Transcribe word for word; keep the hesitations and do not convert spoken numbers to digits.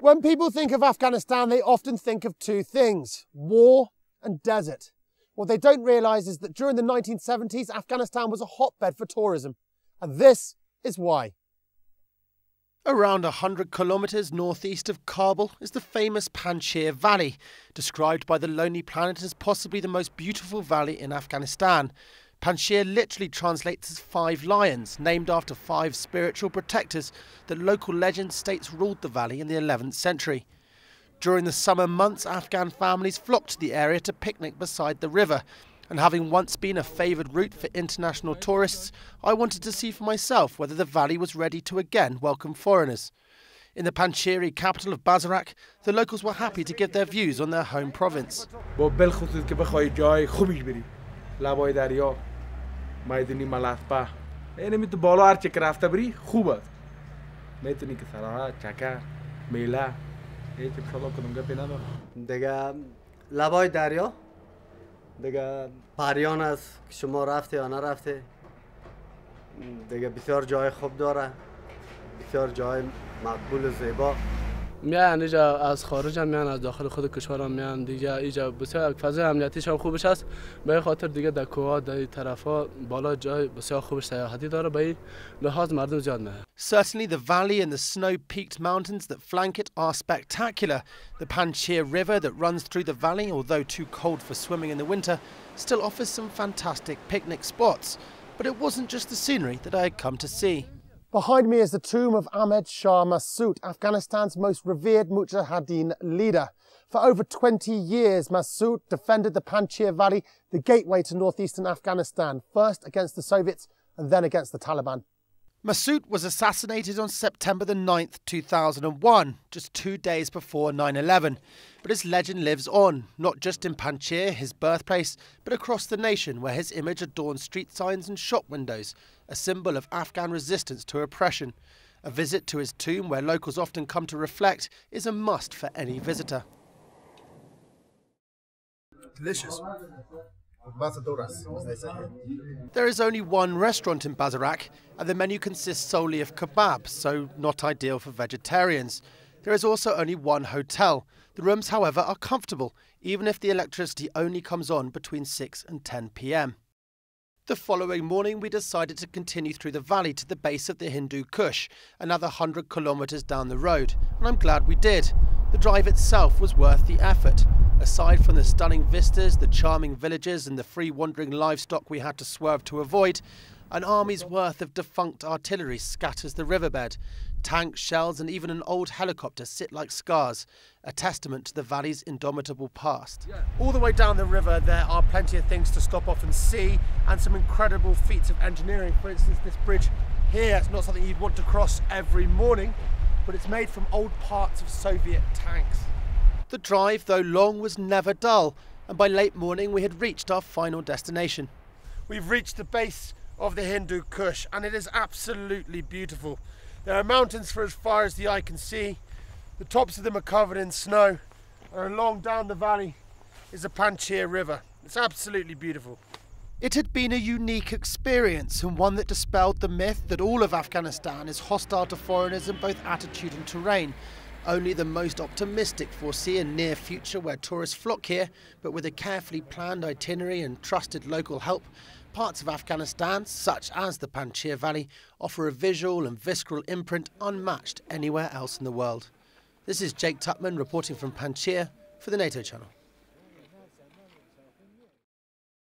When people think of Afghanistan, they often think of two things: war and desert. What they don't realise is that during the nineteen seventies, Afghanistan was a hotbed for tourism, and this is why. Around one hundred kilometres northeast of Kabul is the famous Panjshir Valley, described by the Lonely Planet as possibly the most beautiful valley in Afghanistan. Panjshir literally translates as five lions, named after five spiritual protectors that local legend states ruled the valley in the eleventh century. During the summer months, Afghan families flocked to the area to picnic beside the river, and having once been a favoured route for international tourists, I wanted to see for myself whether the valley was ready to again welcome foreigners. In the Panjshiri capital of Bazarak, the locals were happy to give their views on their home province. میان اینجا از خارج هم میان از داخل خود کشورم میان دیگه اینجا بسیار فضای امنیتیش هم خوبش هست به خاطر دیگه در کوها در طرفا بالا جای بسیار خوبش سیاحتی داره به این لحاظ مردم زیاد میان. Certainly the valley and the snow-peaked mountains that flank it are spectacular. The Panjshir River that runs through the valley, although too cold for swimming in the winter, still offers some fantastic picnic spots. But it wasn't just the scenery that I had come to see. Behind me is the tomb of Ahmed Shah Massoud, Afghanistan's most revered Mujahideen leader. For over twenty years, Massoud defended the Panjshir Valley, the gateway to northeastern Afghanistan, first against the Soviets and then against the Taliban. Massoud was assassinated on September the ninth, two thousand one, just two days before nine eleven. But his legend lives on, not just in Panjshir, his birthplace, but across the nation, where his image adorns street signs and shop windows, a symbol of Afghan resistance to oppression. A visit to his tomb, where locals often come to reflect, is a must for any visitor. Delicious. There is only one restaurant in Bazarak, and the menu consists solely of kebab, so not ideal for vegetarians. There is also only one hotel. The rooms, however, are comfortable, even if the electricity only comes on between six and ten p m The following morning, we decided to continue through the valley to the base of the Hindu Kush, another one hundred kilometres down the road, and I'm glad we did. The drive itself was worth the effort. Aside from the stunning vistas, the charming villages and the free wandering livestock we had to swerve to avoid, an army's worth of defunct artillery scatters the riverbed. Tanks, shells and even an old helicopter sit like scars, a testament to the valley's indomitable past. All the way down the river there are plenty of things to stop off and see, and some incredible feats of engineering. For instance, this bridge here, it's not something you'd want to cross every morning, but it's made from old parts of Soviet tanks. The drive, though long, was never dull, and by late morning we had reached our final destination. We've reached the base of the Hindu Kush, and it is absolutely beautiful. There are mountains for as far as the eye can see, the tops of them are covered in snow, and along down the valley is the Panjshir River. It's absolutely beautiful. It had been a unique experience, and one that dispelled the myth that all of Afghanistan is hostile to foreigners in both attitude and terrain. Only the most optimistic foresee a near future where tourists flock here, but with a carefully planned itinerary and trusted local help, parts of Afghanistan, such as the Panjshir Valley, offer a visual and visceral imprint unmatched anywhere else in the world. This is Jake Tupman reporting from Panjshir for the NATO Channel.